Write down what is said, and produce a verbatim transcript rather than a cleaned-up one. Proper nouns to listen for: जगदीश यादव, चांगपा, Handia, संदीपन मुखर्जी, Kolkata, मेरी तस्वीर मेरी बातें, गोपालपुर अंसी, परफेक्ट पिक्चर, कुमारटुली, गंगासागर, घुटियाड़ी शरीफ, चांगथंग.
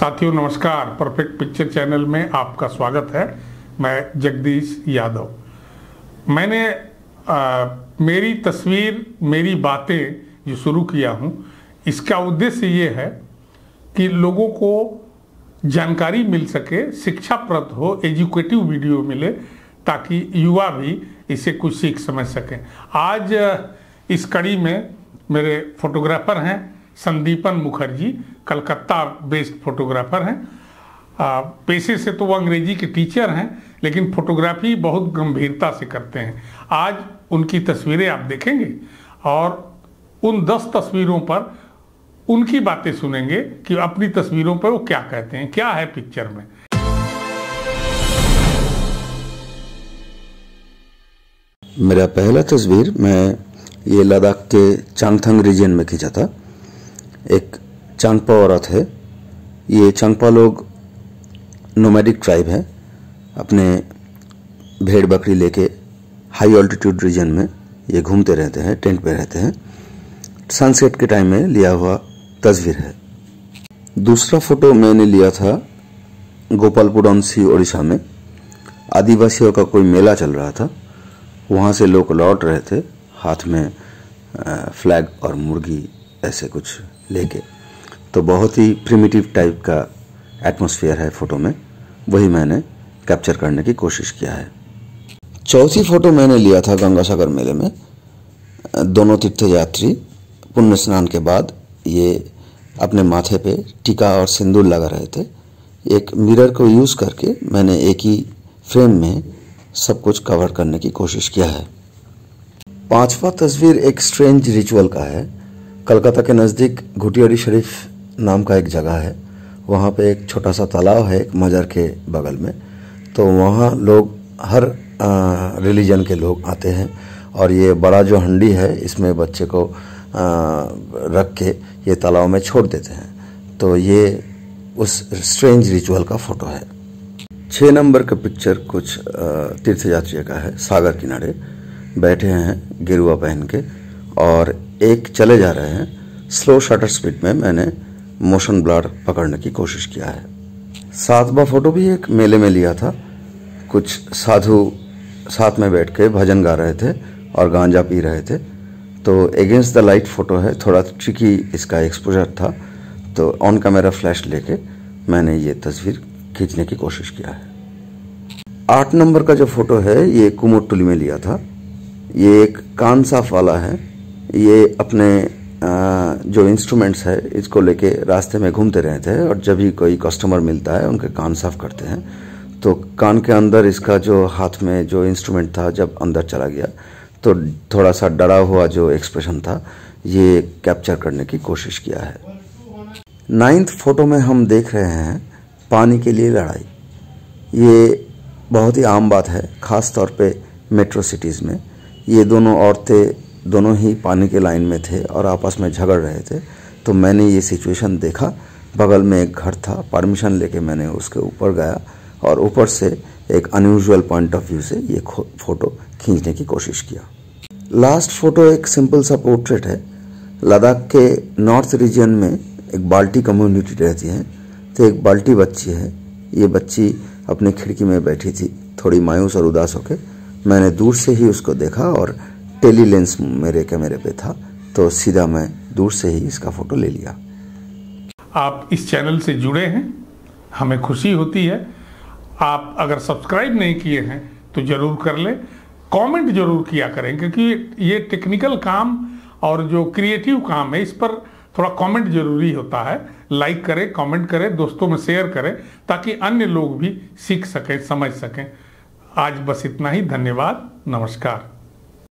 साथियों नमस्कार। परफेक्ट पिक्चर channel में आपका स्वागत है। मैं जगदीश यादव। मैंने आ, मेरी तस्वीर मेरी बातें जो शुरू किया हूं, इसका उद्देश्य ये है कि लोगों को जानकारी मिल सके, शिक्षाप्रद हो, एजुकेटिव वीडियो मिले, ताकि युवा भी इसे कुछ सीख समझ सकें। आज इस कड़ी में मेरे फोटोग्राफर हैं संदीपन मुखर्जी, कलकत्ता बेस्ड फोटोग्राफर हैं। पेशे से तो वो अंग्रेजी के टीचर हैं, लेकिन फोटोग्राफी बहुत गंभीरता से करते हैं। आज उनकी तस्वीरें आप देखेंगे और उन दस तस्वीरों पर उनकी बातें सुनेंगे कि अपनी तस्वीरों पर वो क्या कहते हैं, क्या है पिक्चर में। मेरा पहला तस्वीर मैं ये लद्दाख के चांगथंग रीजन में खींचा था। एक चांगपा औरत है। ये चांगपा लोग नोमैडिक ट्राइब है, अपने भेड़ बकरी लेके हाई ऑल्टीट्यूड रीजन में ये घूमते रहते हैं, टेंट पे रहते हैं। सनसेट के टाइम में लिया हुआ तस्वीर है। दूसरा फोटो मैंने लिया था गोपालपुर अंसी ओडिशा में। आदिवासियों का कोई मेला चल रहा था, वहाँ से लोग लौट रहे थे हाथ में फ्लैग और मुर्गी ऐसे कुछ लेके। तो बहुत ही प्रिमिटिव टाइप का एटमॉस्फेयर है फोटो में, वही मैंने कैप्चर करने की कोशिश किया है। चौथी फोटो मैंने लिया था गंगासागर मेले में। दोनों तीर्थयात्री पुण्य स्नान के बाद ये अपने माथे पे टीका और सिंदूर लगा रहे थे। एक मिरर को यूज़ करके मैंने एक ही फ्रेम में सब कुछ कवर करने की कोशिश किया है। पांचवा तस्वीर एक स्ट्रेंज रिचुअल का है। कलकत्ता के नज़दीक घुटियाड़ी शरीफ नाम का एक जगह है, वहाँ पे एक छोटा सा तालाब है एक मज़ार के बगल में। तो वहाँ लोग हर रिलीजन के लोग आते हैं और ये बड़ा जो हंडी है इसमें बच्चे को आ, रख के ये तालाब में छोड़ देते हैं। तो ये उस स्ट्रेंज रिचुअल का फोटो है। छः नंबर का पिक्चर कुछ तीर्थयात्री का है। सागर किनारे बैठे हैं गिरुआ पहन के और एक चले जा रहे हैं। स्लो शटर स्पीड में मैंने मोशन ब्लर पकड़ने की कोशिश किया है। सातवां फोटो भी एक मेले में लिया था। कुछ साधु साथ में बैठ के भजन गा रहे थे और गांजा पी रहे थे। तो अगेंस्ट द लाइट फोटो है, थोड़ा ट्रिकी इसका एक्सपोजर था, तो ऑन कैमरा फ्लैश लेके मैंने ये तस्वीर खींचने की कोशिश किया है। आठ नंबर का जो फोटो है ये कुमारटुली में लिया था। ये एक कान साफ वाला है, ये अपने जो इंस्ट्रूमेंट्स है इसको लेके रास्ते में घूमते रहते हैं और जब भी कोई कस्टमर मिलता है उनके कान साफ करते हैं। तो कान के अंदर इसका जो हाथ में जो इंस्ट्रूमेंट था जब अंदर चला गया तो थोड़ा सा डरा हुआ जो एक्सप्रेशन था ये कैप्चर करने की कोशिश किया है। नाइन्थ फोटो में हम देख रहे हैं पानी के लिए लड़ाई। ये बहुत ही आम बात है, ख़ास तौर पे मेट्रो सिटीज़ में। ये दोनों औरतें दोनों ही पानी के लाइन में थे और आपस में झगड़ रहे थे। तो मैंने ये सिचुएशन देखा। बगल में एक घर था, परमिशन लेके मैंने उसके ऊपर गया और ऊपर से एक अनयूजुअल पॉइंट ऑफ व्यू से ये फ़ोटो खींचने की कोशिश किया। लास्ट फोटो एक सिंपल सा पोर्ट्रेट है। लद्दाख के नॉर्थ रीजन में एक बाल्टी कम्युनिटी रहती है। तो एक बाल्टी बच्ची है, ये बच्ची अपनी खिड़की में बैठी थी थोड़ी मायूस और उदास होकर। मैंने दूर से ही उसको देखा और टेली लेंस मेरे कैमरे पे था, तो सीधा मैं दूर से ही इसका फोटो ले लिया। आप इस चैनल से जुड़े हैं, हमें खुशी होती है। आप अगर सब्सक्राइब नहीं किए हैं तो ज़रूर कर लें। कमेंट जरूर किया करें, क्योंकि ये टेक्निकल काम और जो क्रिएटिव काम है इस पर थोड़ा कमेंट जरूरी होता है। लाइक करें, कमेंट करें, दोस्तों में शेयर करें, ताकि अन्य लोग भी सीख सकें, समझ सकें। आज बस इतना ही। धन्यवाद। नमस्कार।